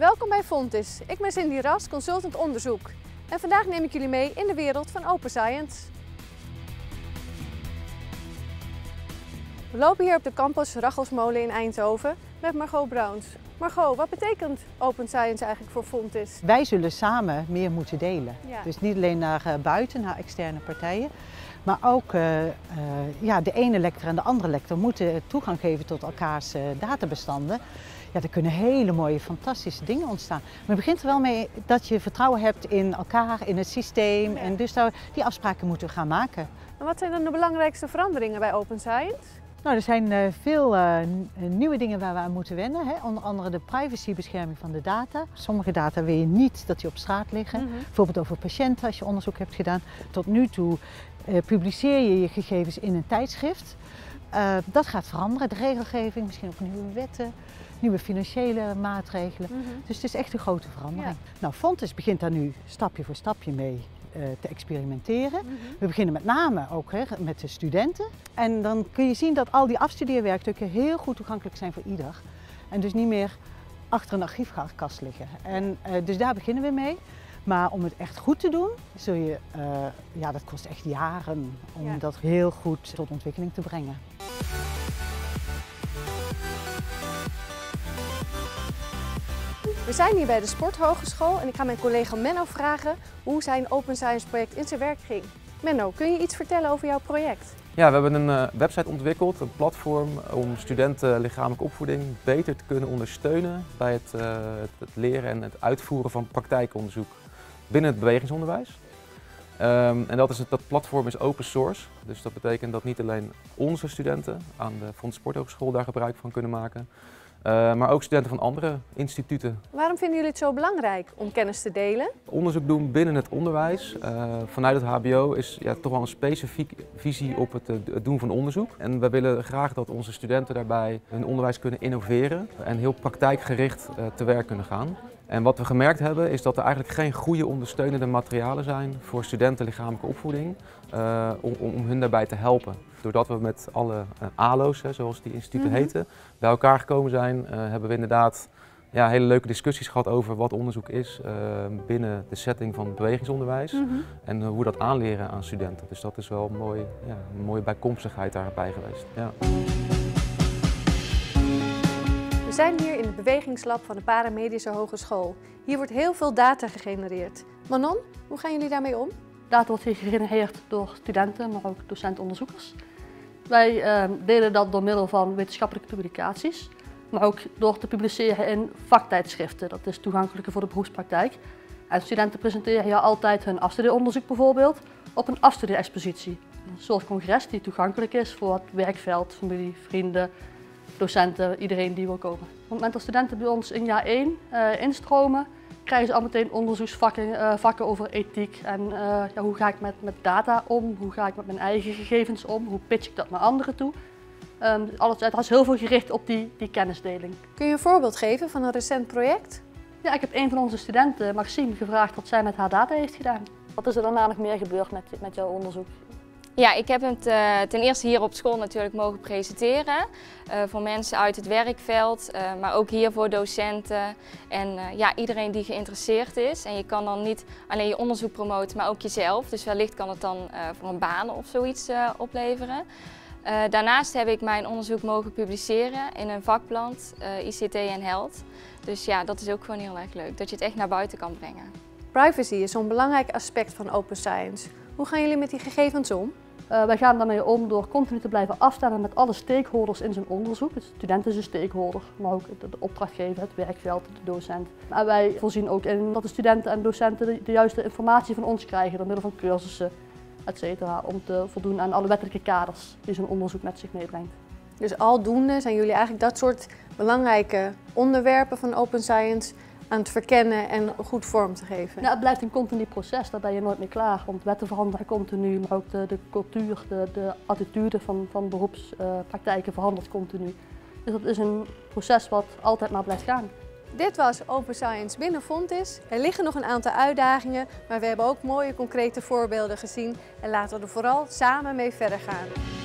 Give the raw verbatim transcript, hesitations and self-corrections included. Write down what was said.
Welkom bij Fontys. Ik ben Cindy Ras, consultant onderzoek. En vandaag neem ik jullie mee in de wereld van Open Science. We lopen hier op de campus Rachelsmolen in Eindhoven met Margot Browns. Margot, wat betekent Open Science eigenlijk voor Fontys? Wij zullen samen meer moeten delen. Ja. Dus niet alleen naar buiten, naar externe partijen. Maar ook uh, uh, ja, de ene lector en de andere lector moeten toegang geven tot elkaars uh, databestanden. Ja, er kunnen hele mooie, fantastische dingen ontstaan. Maar het begint er wel mee dat je vertrouwen hebt in elkaar, in het systeem. Ja. En dus daar, die afspraken moeten we gaan maken. En wat zijn dan de belangrijkste veranderingen bij Open Science? Nou, er zijn veel uh, nieuwe dingen waar we aan moeten wennen. Hè? Onder andere de privacybescherming van de data. Sommige data wil je niet dat die op straat liggen. Mm-hmm. Bijvoorbeeld over patiënten als je onderzoek hebt gedaan. Tot nu toe uh, publiceer je je gegevens in een tijdschrift. Uh, dat gaat veranderen. De regelgeving, misschien ook nieuwe wetten, nieuwe financiële maatregelen. Mm-hmm. Dus het is echt een grote verandering. Ja. Nou, Fontys begint daar nu stapje voor stapje mee te experimenteren. Mm-hmm. We beginnen met name ook hè, met de studenten. En dan kun je zien dat al die afstudeerwerkstukken heel goed toegankelijk zijn voor ieder. En dus niet meer achter een archiefkast liggen. En, uh, dus daar beginnen we mee. Maar om het echt goed te doen, zul je, uh, ja, dat kost echt jaren om ja. dat heel goed tot ontwikkeling te brengen. We zijn hier bij de Sporthogeschool en ik ga mijn collega Menno vragen hoe zijn Open Science project in zijn werk ging. Menno, kun je iets vertellen over jouw project? Ja, we hebben een website ontwikkeld, een platform om studenten lichamelijke opvoeding beter te kunnen ondersteunen bij het, uh, het leren en het uitvoeren van praktijkonderzoek binnen het bewegingsonderwijs. Um, en dat, is het, dat platform is open source, dus dat betekent dat niet alleen onze studenten aan de Fontys Sporthogeschool daar gebruik van kunnen maken, Uh, maar ook studenten van andere instituten. Waarom vinden jullie het zo belangrijk om kennis te delen? Onderzoek doen binnen het onderwijs uh, vanuit het H B O is ja, toch wel een specifieke visie op het, het doen van onderzoek. En we willen graag dat onze studenten daarbij hun onderwijs kunnen innoveren en heel praktijkgericht uh, te werk kunnen gaan. En wat we gemerkt hebben is dat er eigenlijk geen goede ondersteunende materialen zijn voor studenten lichamelijke opvoeding uh, om, om hun daarbij te helpen. Doordat we met alle uh, A L O's, hè, zoals die instituten mm-hmm. heten, bij elkaar gekomen zijn, uh, hebben we inderdaad ja, hele leuke discussies gehad over wat onderzoek is uh, binnen de setting van het bewegingsonderwijs mm-hmm. en uh, hoe dat aanleren aan studenten. Dus dat is wel een mooie, ja, een mooie bijkomstigheid daarbij geweest. Ja. We zijn hier in het bewegingslab van de Paramedische Hogeschool. Hier wordt heel veel data gegenereerd. Manon, hoe gaan jullie daarmee om? Data wordt gegenereerd door studenten, maar ook docent-onderzoekers. Wij eh, delen dat door middel van wetenschappelijke publicaties, maar ook door te publiceren in vaktijdschriften. Dat is toegankelijker voor de beroepspraktijk. En studenten presenteren hier altijd hun afstudeeronderzoek bijvoorbeeld op een afstudeerexpositie. Een soort congres die toegankelijk is voor het werkveld, familie, vrienden, docenten, iedereen die wil komen. Op het moment dat studenten bij ons in jaar één uh, instromen, krijgen ze al meteen onderzoeksvakken uh, vakken over ethiek en uh, ja, hoe ga ik met, met data om, hoe ga ik met mijn eigen gegevens om, hoe pitch ik dat naar anderen toe. Um, alles, het was heel veel gericht op die, die kennisdeling. Kun je een voorbeeld geven van een recent project? Ja, ik heb een van onze studenten, Maxime, gevraagd wat zij met haar data heeft gedaan. Wat is er daarna nog meer gebeurd met, met jouw onderzoek? Ja, ik heb het uh, ten eerste hier op school natuurlijk mogen presenteren uh, voor mensen uit het werkveld, uh, maar ook hier voor docenten en uh, ja, iedereen die geïnteresseerd is. En je kan dan niet alleen je onderzoek promoten, maar ook jezelf. Dus wellicht kan het dan uh, voor een baan of zoiets uh, opleveren. Uh, daarnaast heb ik mijn onderzoek mogen publiceren in een vakblad, uh, I C T en Health. Dus ja, dat is ook gewoon heel erg leuk, dat je het echt naar buiten kan brengen. Privacy is zo'n belangrijk aspect van Open Science. Hoe gaan jullie met die gegevens om? Uh, wij gaan daarmee om door continu te blijven afstemmen met alle stakeholders in zijn onderzoek. De student is een stakeholder, maar ook de opdrachtgever, het werkveld, de docent. En wij voorzien ook in dat de studenten en docenten de, de juiste informatie van ons krijgen door middel van cursussen, et cetera, om te voldoen aan alle wettelijke kaders die zo'n onderzoek met zich meebrengt. Dus aldoende zijn jullie eigenlijk dat soort belangrijke onderwerpen van Open Science aan het verkennen en goed vorm te geven? Nou, het blijft een continu proces, daar ben je nooit mee klaar. Want wetten veranderen continu, maar ook de, de cultuur, de, de attitude van, van beroepspraktijken uh, verandert continu. Dus dat is een proces wat altijd maar blijft gaan. Dit was Open Science binnen Fontys. Er liggen nog een aantal uitdagingen, maar we hebben ook mooie concrete voorbeelden gezien. En laten we er vooral samen mee verder gaan.